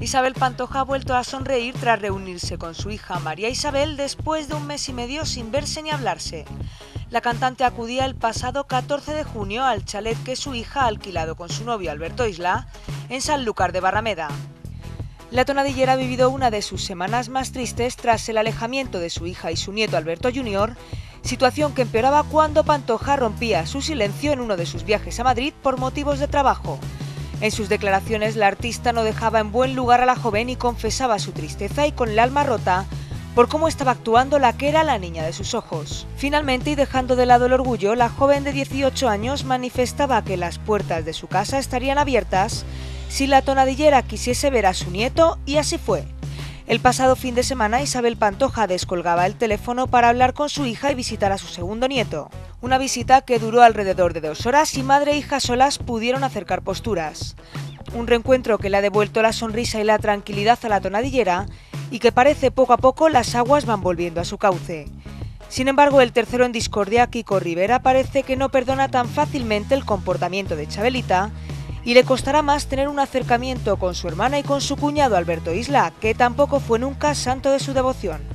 Isabel Pantoja ha vuelto a sonreír tras reunirse con su hija María Isabel después de 1 mes y medio sin verse ni hablarse. La cantante acudía el pasado 14 de junio al chalet que su hija ha alquilado con su novio Alberto Isla en Sanlúcar de Barrameda. La tonadillera ha vivido una de sus semanas más tristes tras el alejamiento de su hija y su nieto Alberto Junior, situación que empeoraba cuando Pantoja rompía su silencio en uno de sus viajes a Madrid por motivos de trabajo. En sus declaraciones, la artista no dejaba en buen lugar a la joven y confesaba su tristeza y con el alma rota por cómo estaba actuando la que era la niña de sus ojos. Finalmente, y dejando de lado el orgullo, la joven de 18 años manifestaba que las puertas de su casa estarían abiertas si la tonadillera quisiese ver a su nieto, y así fue. El pasado fin de semana, Isabel Pantoja descolgaba el teléfono para hablar con su hija y visitar a su segundo nieto. Una visita que duró alrededor de 2 horas y madre e hija solas pudieron acercar posturas. Un reencuentro que le ha devuelto la sonrisa y la tranquilidad a la tonadillera, y que parece poco a poco las aguas van volviendo a su cauce. Sin embargo, el tercero en discordia, Kiko Rivera, parece que no perdona tan fácilmente el comportamiento de Chabelita y le costará más tener un acercamiento con su hermana y con su cuñado Alberto Isla, que tampoco fue nunca santo de su devoción.